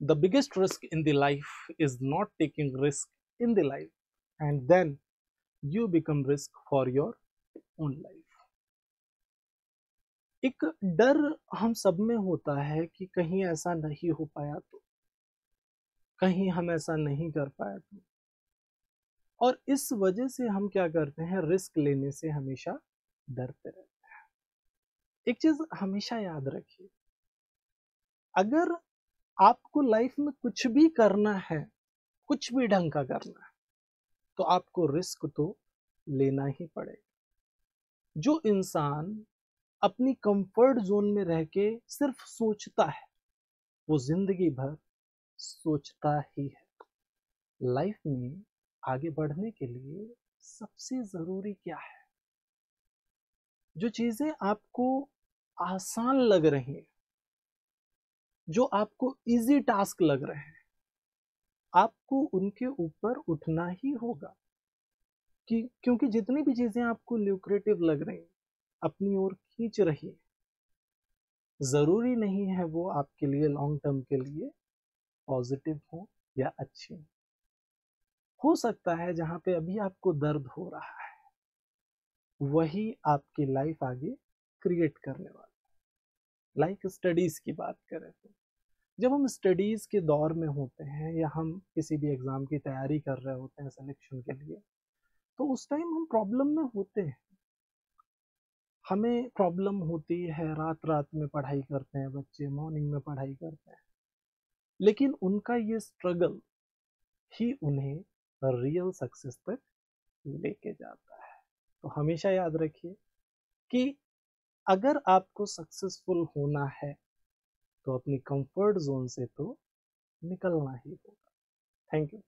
The biggest risk in the life is not taking risk in the life, and then you become risk for your own life. एक डर हम सब में होता है कि कहीं ऐसा नहीं हो पाया तो, कहीं हम ऐसा नहीं कर पाया तो, और इस वजह से हम क्या करते हैं, रिस्क लेने से हमेशा डरते रहते हैं। एक चीज हमेशा याद रखिए, अगर आपको लाइफ में कुछ भी करना है, कुछ भी ढंग का करना है, तो आपको रिस्क तो लेना ही पड़ेगा। जो इंसान अपनी कंफर्ट जोन में रह के सिर्फ सोचता है, वो जिंदगी भर सोचता ही है। लाइफ में आगे बढ़ने के लिए सबसे जरूरी क्या है, जो चीजें आपको आसान लग रही हैं, जो आपको इजी टास्क लग रहे हैं, आपको उनके ऊपर उठना ही होगा कि क्योंकि जितनी भी चीजें आपको ल्यूक्रेटिव लग रही हैं, अपनी ओर खींच रही हैं, जरूरी नहीं है वो आपके लिए लॉन्ग टर्म के लिए पॉजिटिव हो या अच्छी हो सकता है जहां पे अभी आपको दर्द हो रहा है वही आपकी लाइफ आगे क्रिएट करने वाला। लाइक स्टडीज की बात करें तो जब हम स्टडीज के दौर में होते हैं या हम किसी भी एग्जाम की तैयारी कर रहे होते हैं सिलेक्शन के लिए, तो उस टाइम हम प्रॉब्लम में होते हैं, हमें प्रॉब्लम होती है। रात रात में पढ़ाई करते हैं बच्चे, मॉर्निंग में पढ़ाई करते हैं, लेकिन उनका ये स्ट्रगल ही उन्हें रियल सक्सेस तक लेके जाता है। तो हमेशा याद रखिए कि अगर आपको सक्सेसफुल होना है तो अपनी कंफर्ट जोन से तो निकलना ही होगा। Thank you.